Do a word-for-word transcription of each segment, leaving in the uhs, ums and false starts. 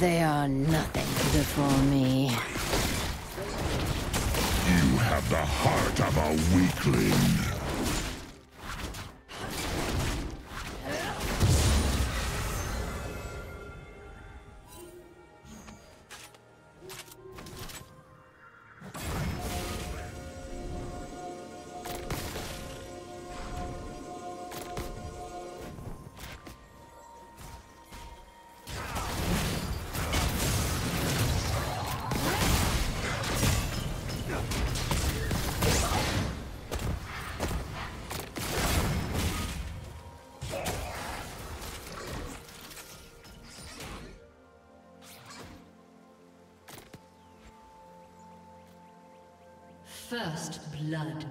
They are nothing before me. You have the heart of a weakling. First blood.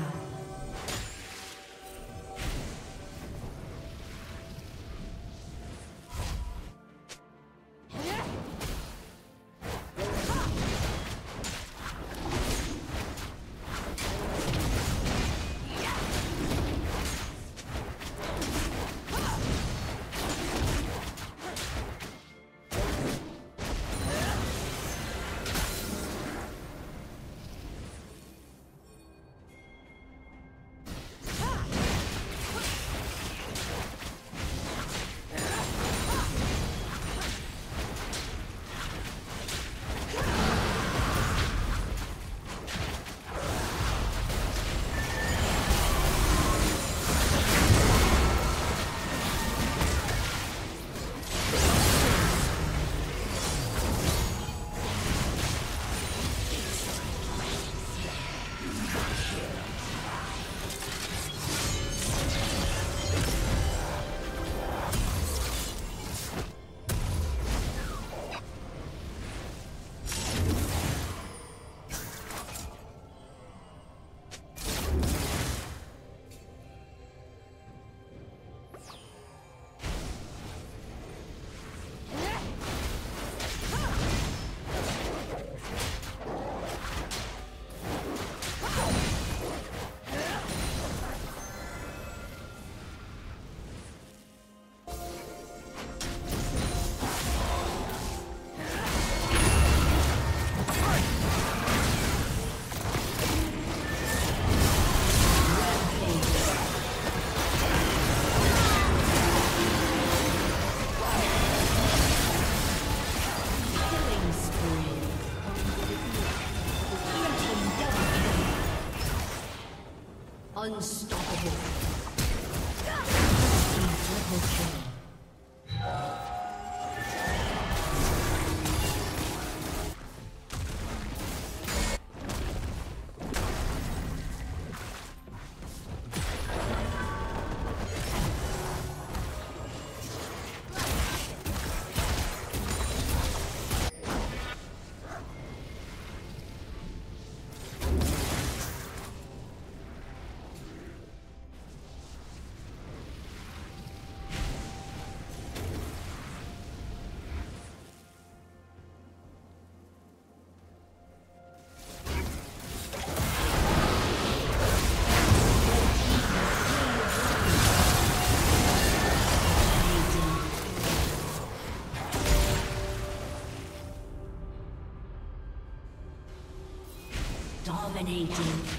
down. Unstoppable. Double kill. Dominating. Mm-hmm.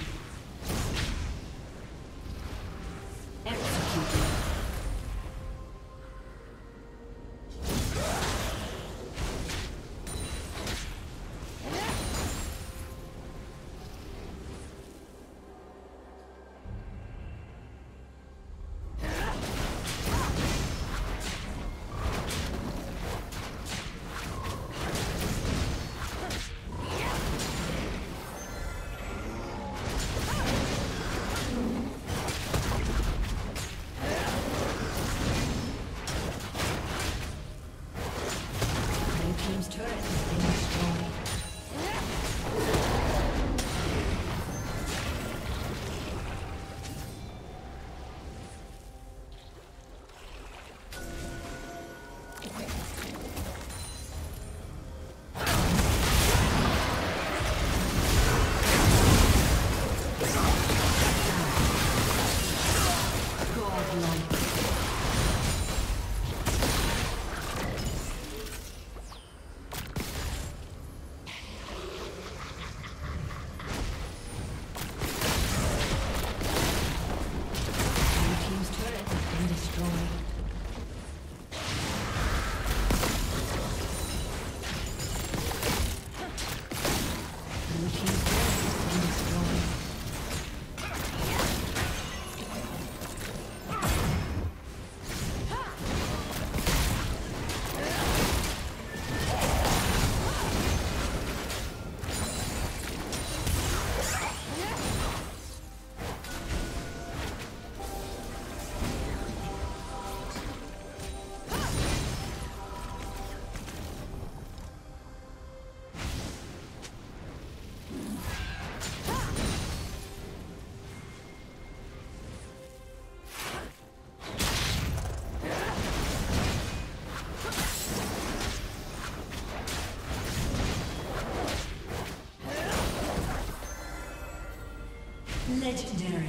Legendary.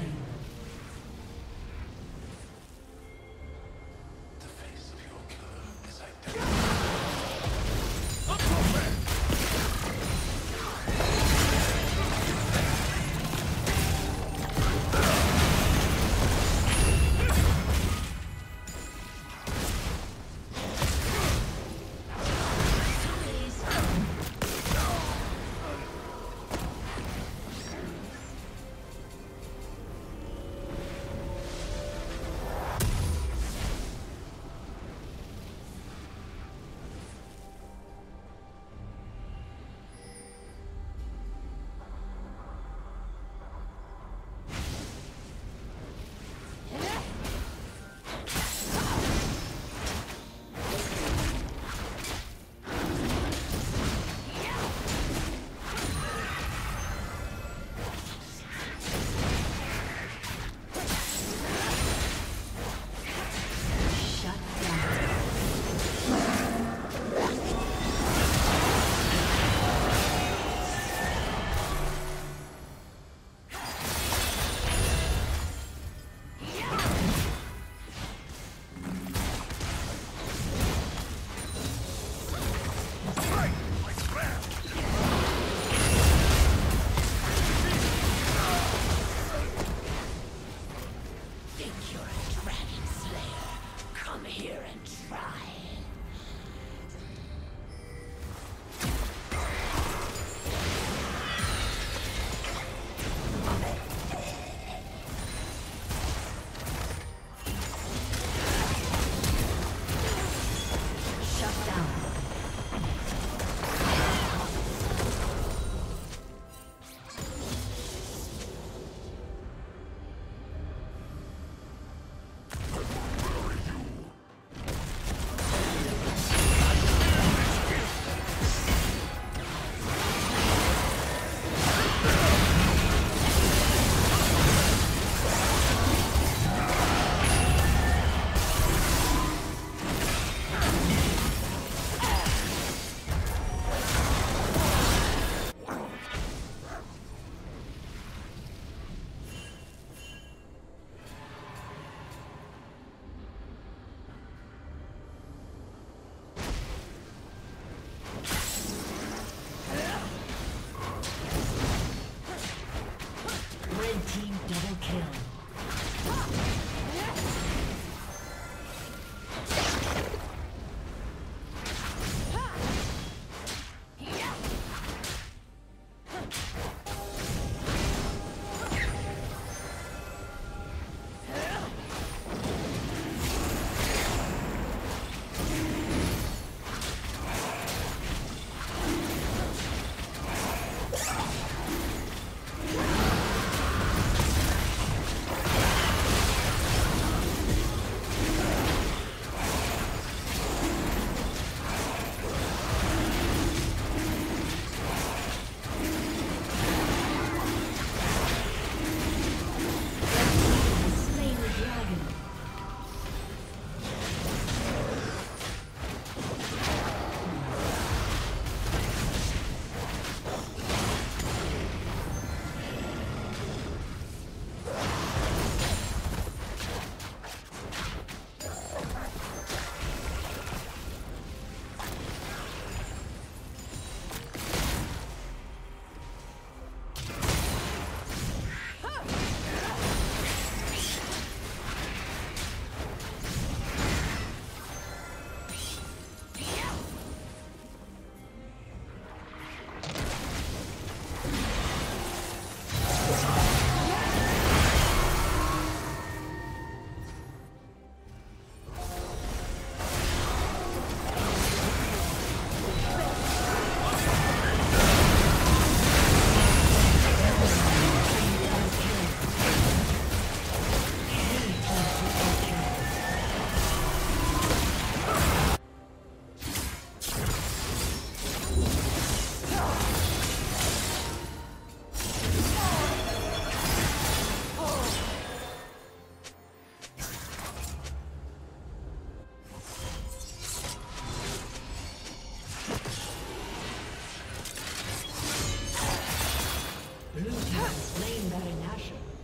Slain by Nashor.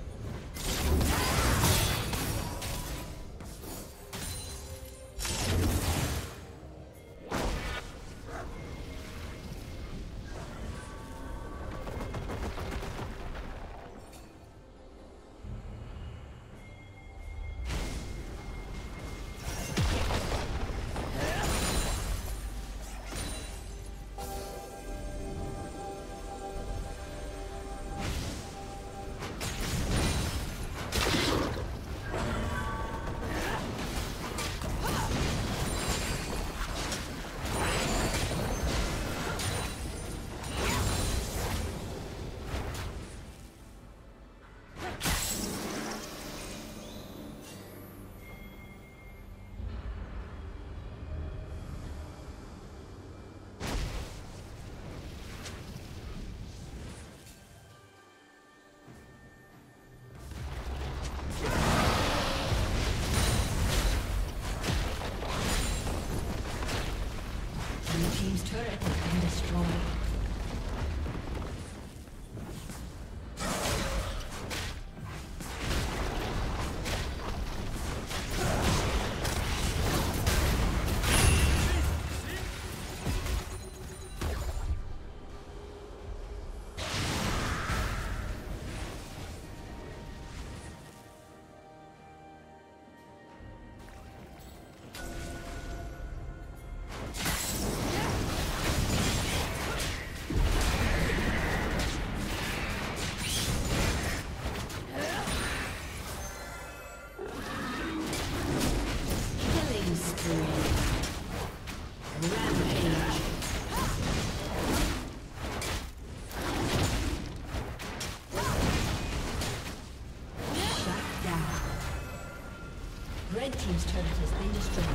team's turret has been destroyed.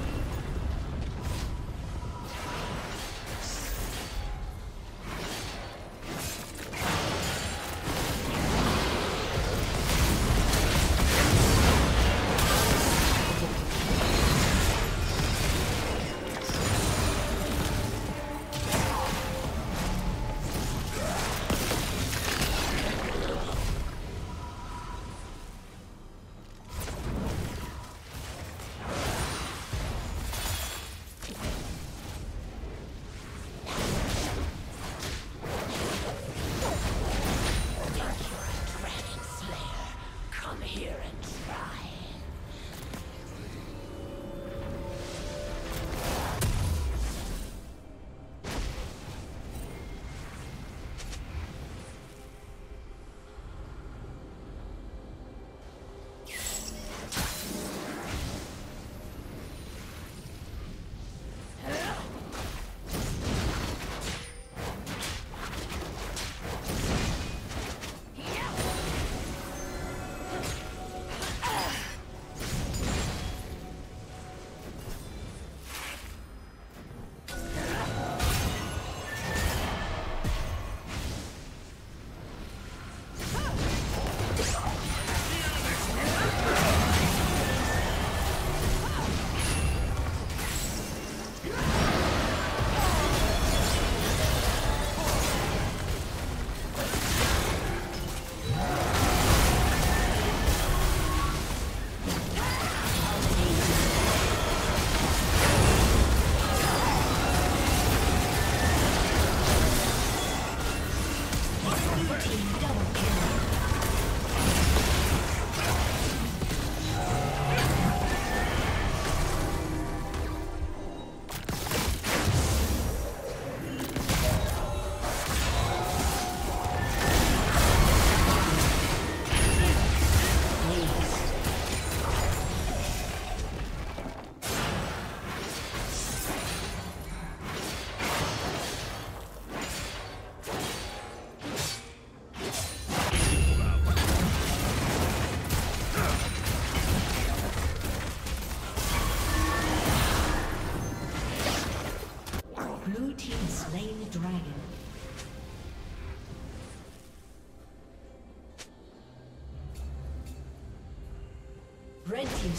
Red team's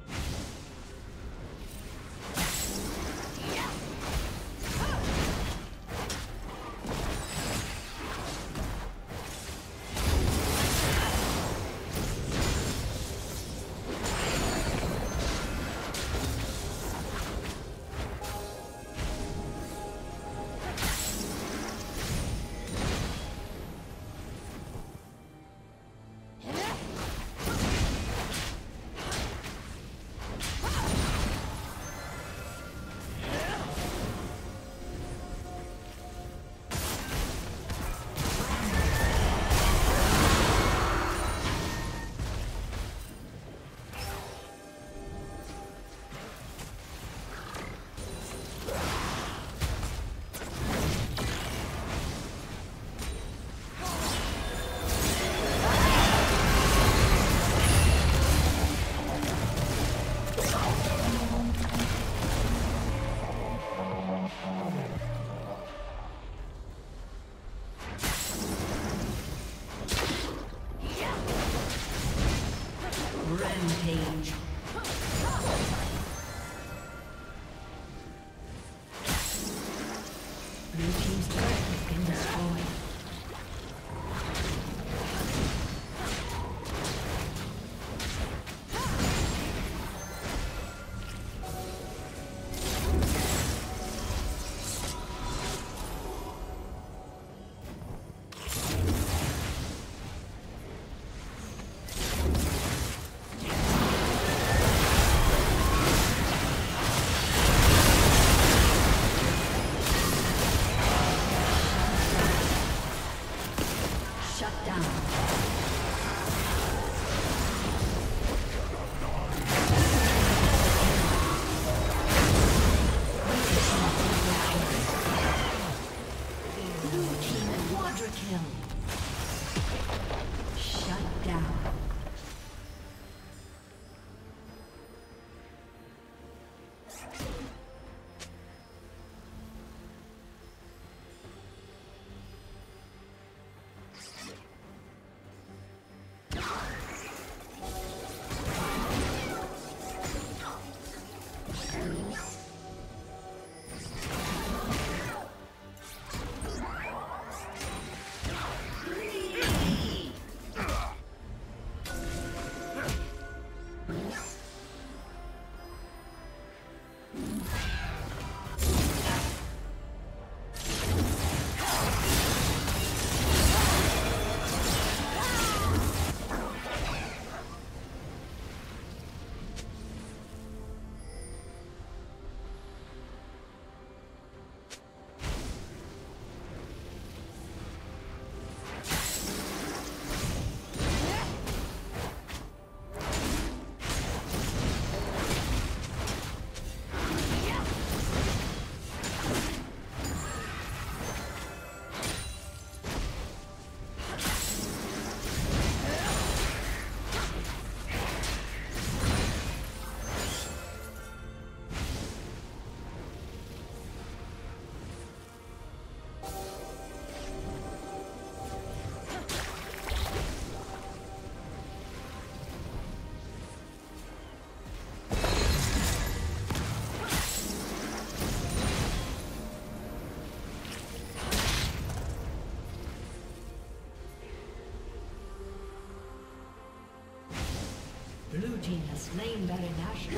team has slain Baron Asher.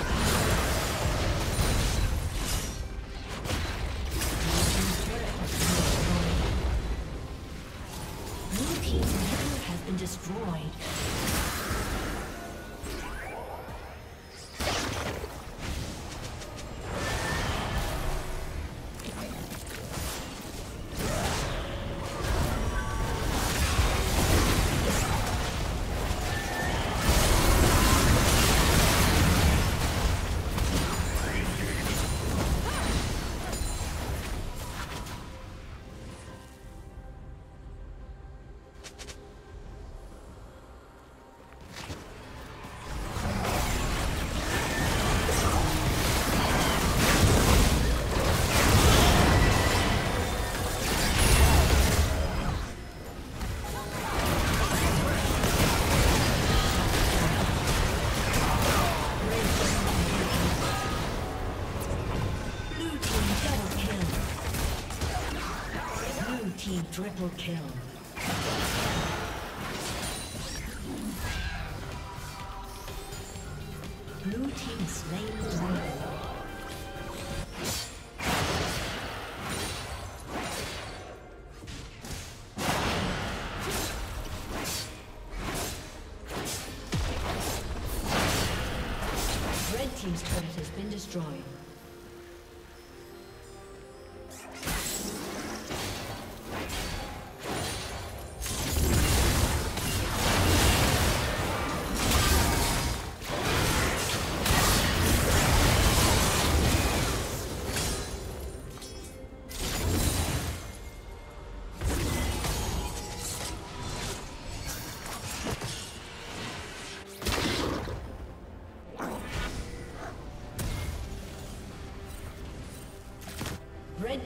Blue team's inhibitor has been destroyed. Triple kill. Blue team slain the dragon. Red team's turret has been destroyed. Red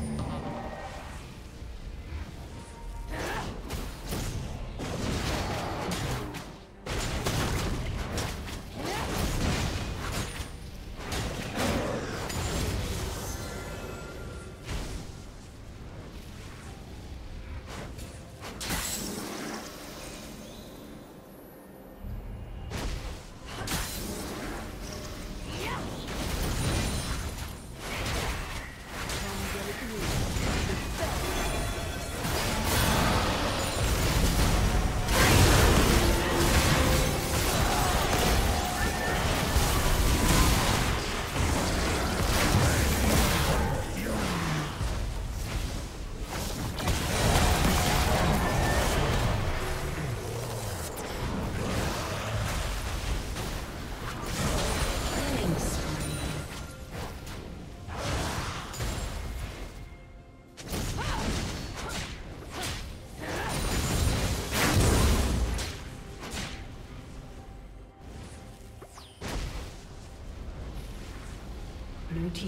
Blue team's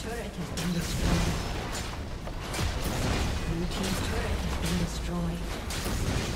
turret has been destroyed. Blue team's turret has been destroyed. Blue team's turret has been destroyed.